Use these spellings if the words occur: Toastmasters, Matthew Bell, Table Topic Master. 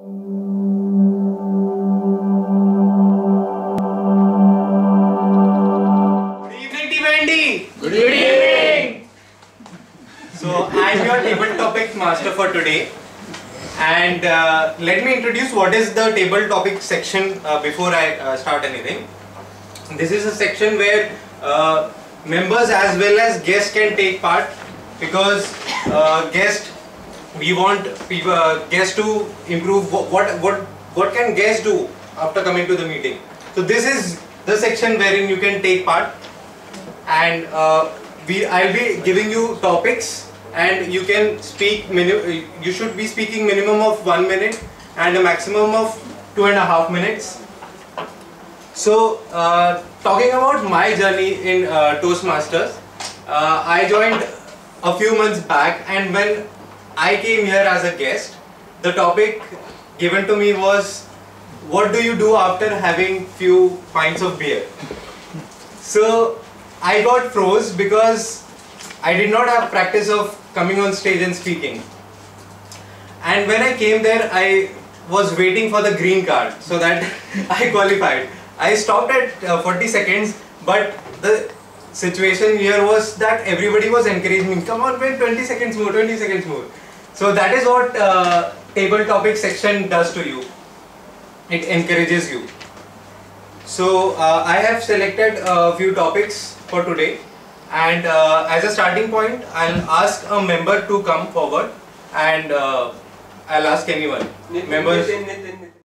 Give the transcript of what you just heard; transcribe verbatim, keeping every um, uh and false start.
Good evening! So, I am your table topics master for today, and uh, let me introduce what is the table topics section uh, before I uh, start anything. This is a section where uh, members as well as guests can take part, because uh, guests, we want people, uh, guests to improve what, what, what, what can guests do after coming to the meeting. So, this is the section wherein you can take part. And uh, we, I'll be giving you topics, and you can speak. Minu you should be speaking minimum of one minute and a maximum of two and a half minutes. So, uh, talking about my journey in uh, Toastmasters, uh, I joined a few months back, and when I came here as a guest, the topic given to me was, "What do you do after having few pints of beer?" So. I got froze because I did not have practice of coming on stage and speaking. And when I came there, I was waiting for the green card so that I qualified. I stopped at uh, forty seconds, but the situation here was that everybody was encouraging me, come on, wait, twenty seconds more, twenty seconds more. So that is what uh, table topic section does to you. It encourages you. So uh, I have selected a few topics for today, and uh, as a starting point, I'll ask a member to come forward, and uh, I'll ask anyone. Nitin, members. Nitin, Nitin, Nitin.